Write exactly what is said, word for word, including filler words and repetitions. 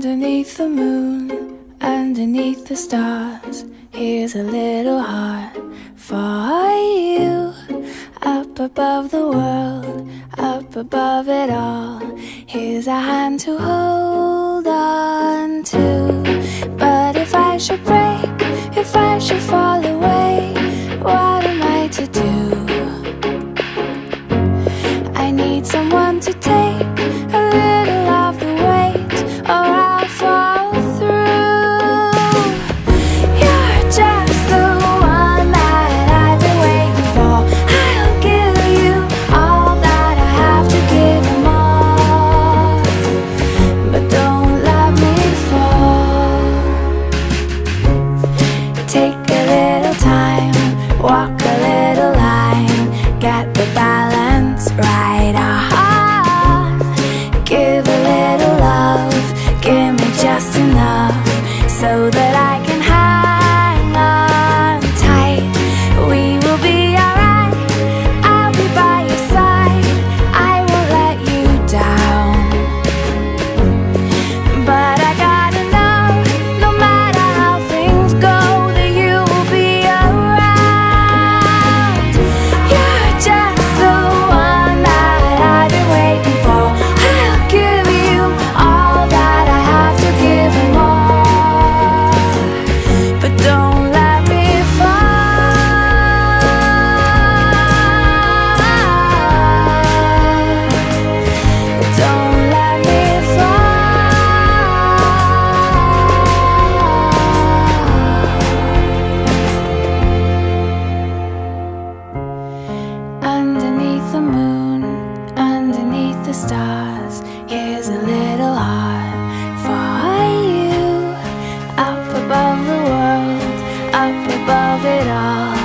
Underneath the moon, underneath the stars, here's a little heart for you. Up above the world, up above it all, here's a hand to hold on to. But if I should break, if I should fall away, what am I to do? I need someone to take a little of the weight, or I'll fall through. You're just the one that I've been waiting for. I'll give you all that I have to give and more, but don't let me fall. Take a little time, walk a little line, get the balance right. Aha. Give a little love, give me just enough so that I can hang on tight. We will be alright, I'll be by your side, I won't let you down. But I gotta know, no matter how things go, that you will be around. You're just the one that I've been waiting for. Underneath the moon, underneath the stars, here's a little heart for you. Up above the world, up above it all.